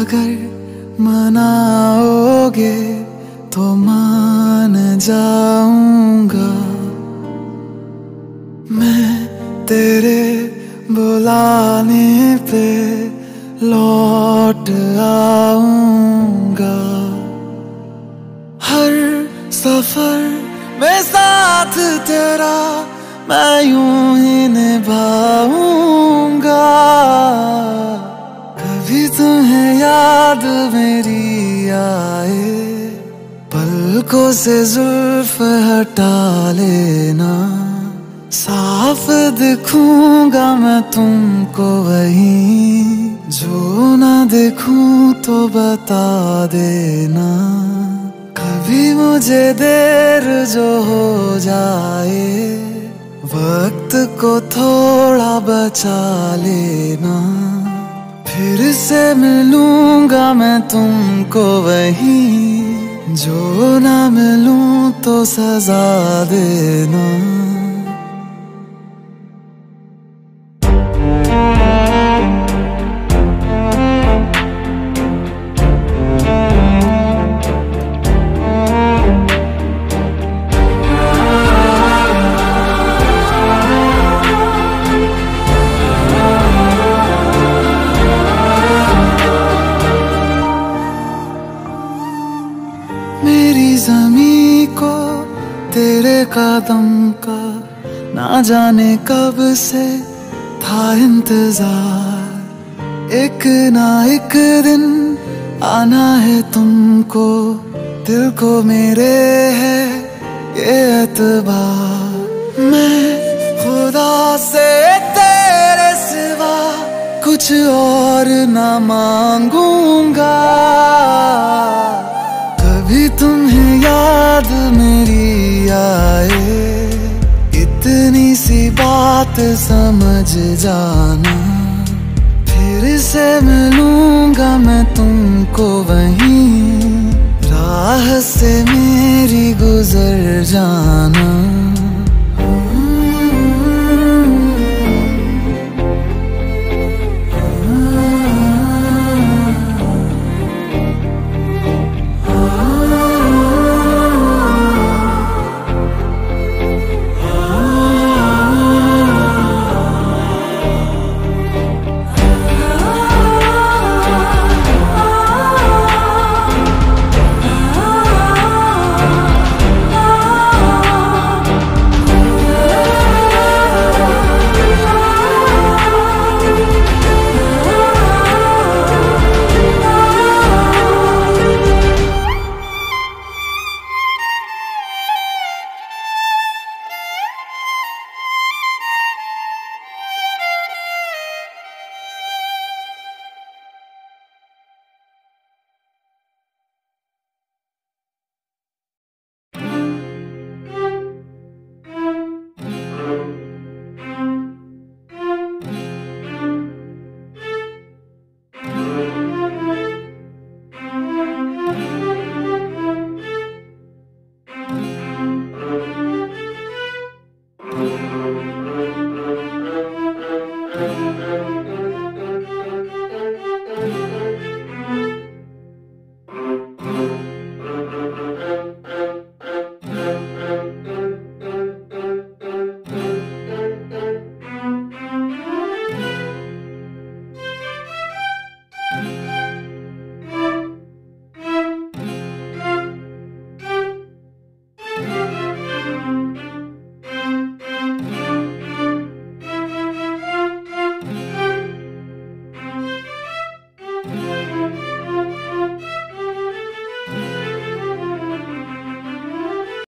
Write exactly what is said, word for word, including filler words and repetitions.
अगर मनाओगे तो मान जाऊंगा, मैं तेरे बुलाने पे लौट आऊंगा। हर सफर में साथ तेरा मैं यूं ही निभाऊंगा। कभी तुम्हें याद मेरी आए, पलकों से जुल्फ हटा लेना। साफ दिखूंगा मैं तुमको वहीं, जो ना देखूं तो बता देना। कभी मुझे देर जो हो जाए, वक्त को थोड़ा बचा लेना। फिर से मिलूंगा मैं तुमको वहीं, जो ना मिलूं तो सजा देना। मेरी ज़मीं को तेरे कदम का ना जाने कब से था इंतजार। एक ना एक दिन आना है तुमको, दिल को मेरे है ये एतबार। मैं खुदा से तेरे सिवा कुछ और ना मांगूंगा। कभी तुम्हें याद मेरी आए, इतनी सी बात समझ जाना। फिर से मिलूंगा मैं तुमको वहीं, राह से मेरी गुजर जाना। Thank you.